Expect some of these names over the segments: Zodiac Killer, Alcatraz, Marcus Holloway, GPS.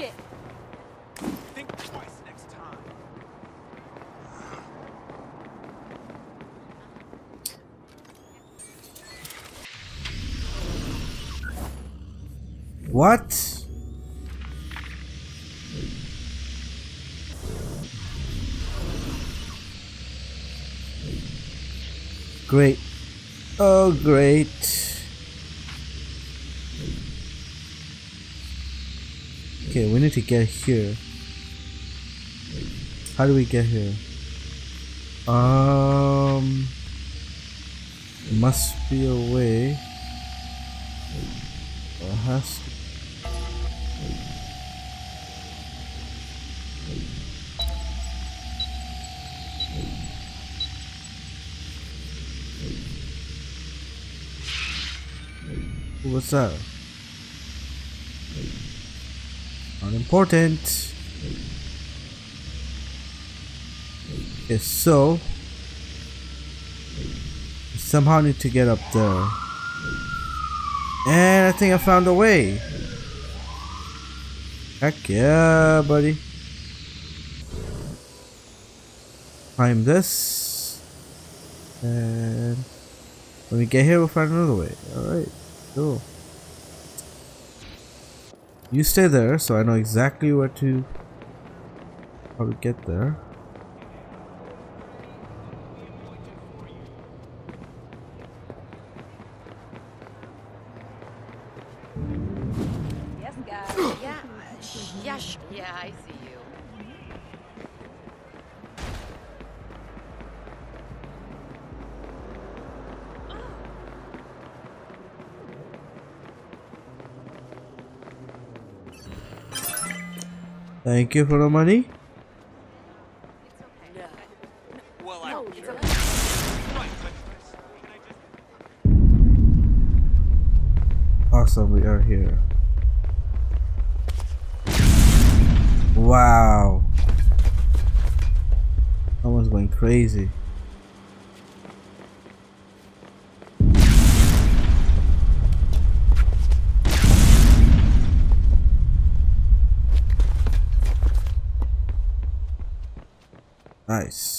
shit. Think twice next time. What? Great. Oh, great. Okay, we need to get here. How do we get here? Must be a way. Or has to. What's that? Unimportant. If so, we somehow need to get up there. And I think I found a way. Heck yeah, buddy. Climb this. And when we get here, we'll find another way. Alright. Cool. You stay there, so I know exactly where to how to get there. Yes, guys. Yeah. Yes. Yeah, I see you. Thank you for the money. Awesome, we are here. Wow. Someone's going crazy. Nice.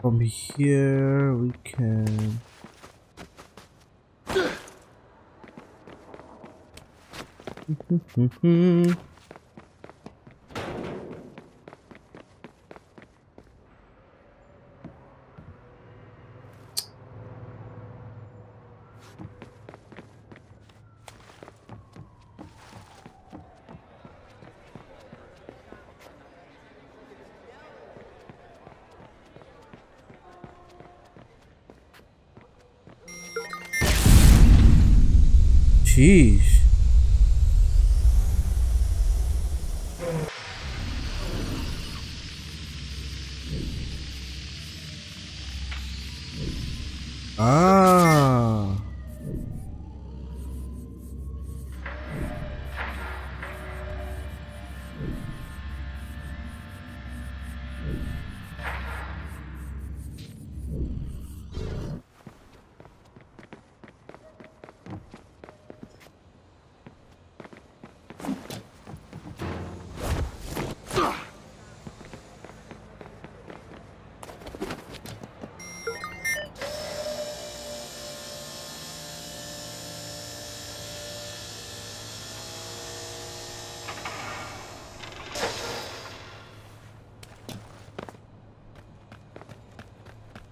From here we can. Jeez. Ah.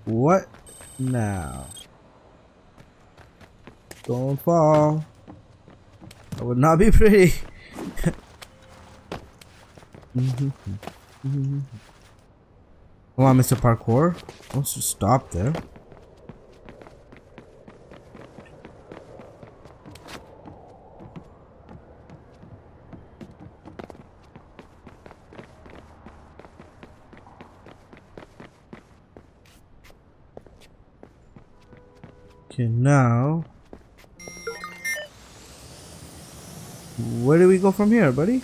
What now? Don't fall. That would not be pretty. Come on, Mr. Parkour. Don't stop there. Okay, now where do we go from here, buddy?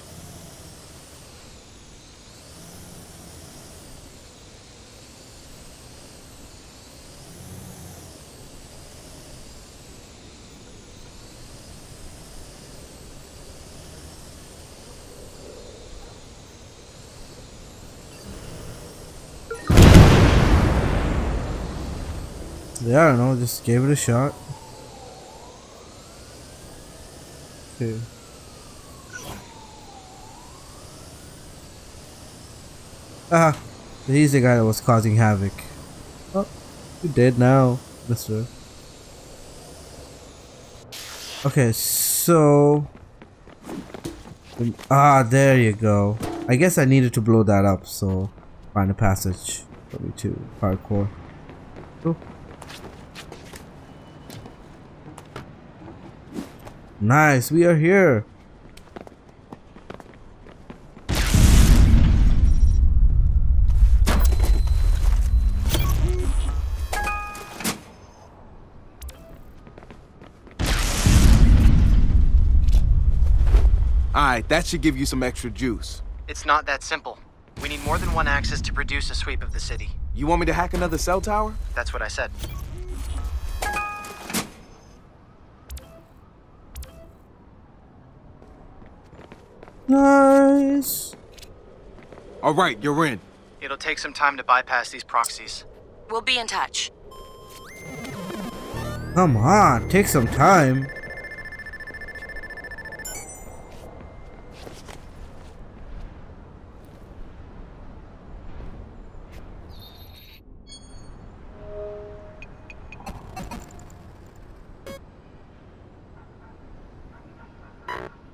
I don't know, just gave it a shot. Okay. Ah, he's the guy that was causing havoc. Oh, you're dead now, mister. Okay, so... Ah, there you go. I guess I needed to blow that up, so... Find a passage. 32, hardcore. Oh. Nice, we are here. Alright, that should give you some extra juice. It's not that simple. We need more than one axis to produce a sweep of the city. You want me to hack another cell tower? That's what I said. Nice. Alright, you're in. It'll take some time to bypass these proxies. We'll be in touch. Come on, take some time.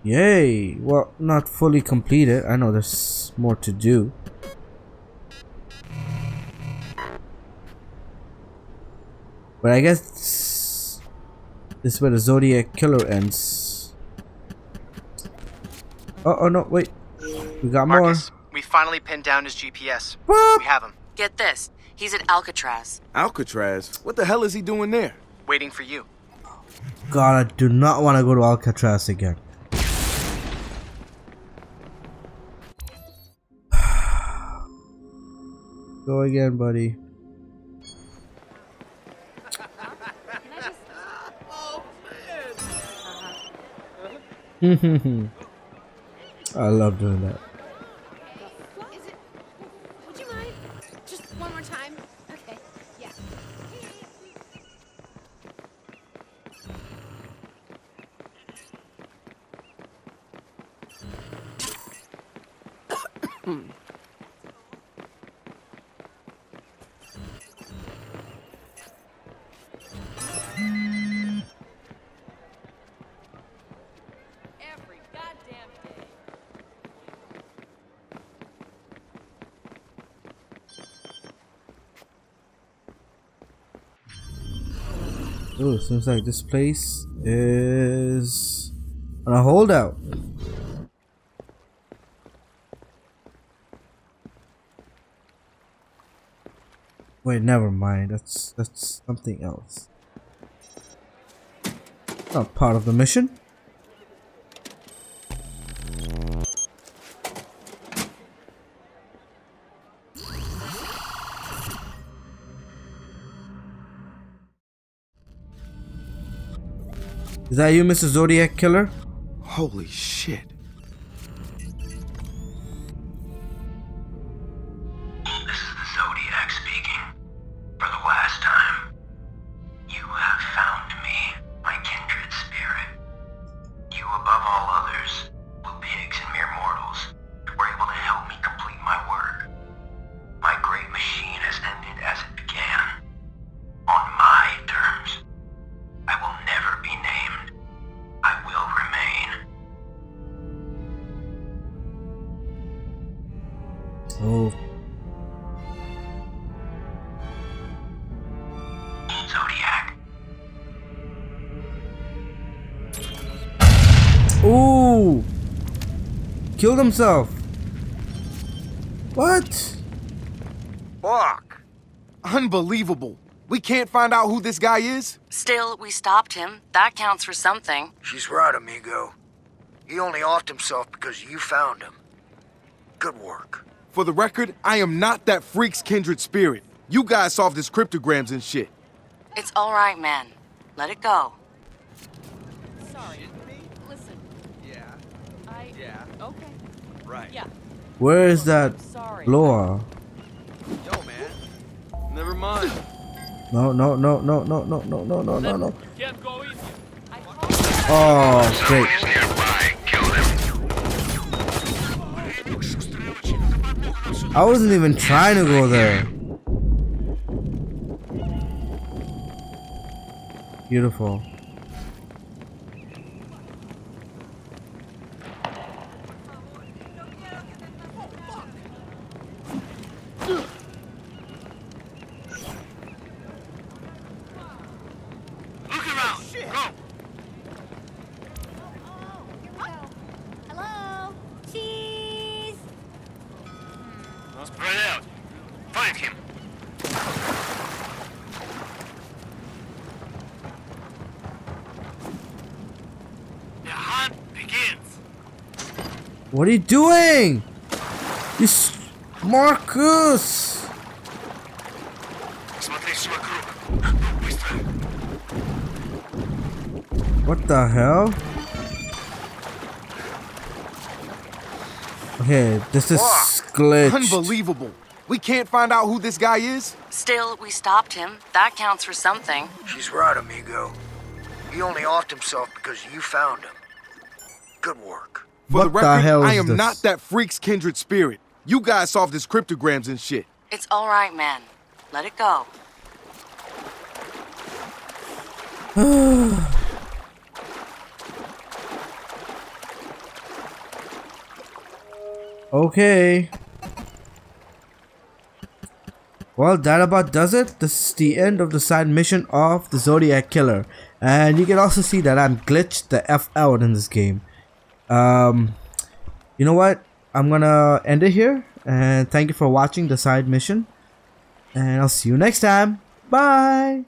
Yay! Well, not fully completed. I know there's more to do. But I guess this is where the Zodiac Killer ends. Oh no, wait. We got Marcus, more. We finally pinned down his GPS. Boop. We have him. Get this. He's at Alcatraz. Alcatraz? What the hell is he doing there? Waiting for you. God, I do not want to go to Alcatraz again. Go again, buddy. I love doing that. Is it, would you mind? Just one more time. Okay. Yeah. Ooh, seems like this place is on a holdout. Wait, never mind. That's something else. Not part of the mission. Is that you, Mr. Zodiac Killer? Holy shit. This is the Zodiac speaking. For the last time, you have found me, my kindred spirit. You, above all others, little pigs and mere mortals, were able to help me complete my work. My great machine has ended as it began. On my terms. I will never be named. I will remain. Oh. Zodiac. Ooh. Killed himself. What? Fuck. Unbelievable. We can't find out who this guy is? Still, we stopped him. That counts for something. She's right, amigo. He only offed himself because you found him. Good work. For the record, I am not that freak's kindred spirit. You guys solved his cryptograms and shit. It's all right, man. Let it go. Sorry. Listen. Yeah. Yeah. Okay. Right. Yeah. Where is that blower? Yo, man. Never mind. No. Oh, great. I wasn't even trying to go there. Beautiful. What are you doing? This Marcus! What the hell? Okay, this is glitched. Unbelievable. We can't find out who this guy is? Still, we stopped him. That counts for something. She's right, amigo. He only offed himself because you found him. Good work. For the record, I am not that freak's kindred spirit. You guys solved his cryptograms and shit. It's all right, man. Let it go. Okay. Well, that about does it. This is the end of the side mission of the Zodiac Killer. And you can also see that I'm glitched the F out in this game. You know what? I'm gonna end it here, and thank you for watching the side mission, and I'll see you next time. Bye!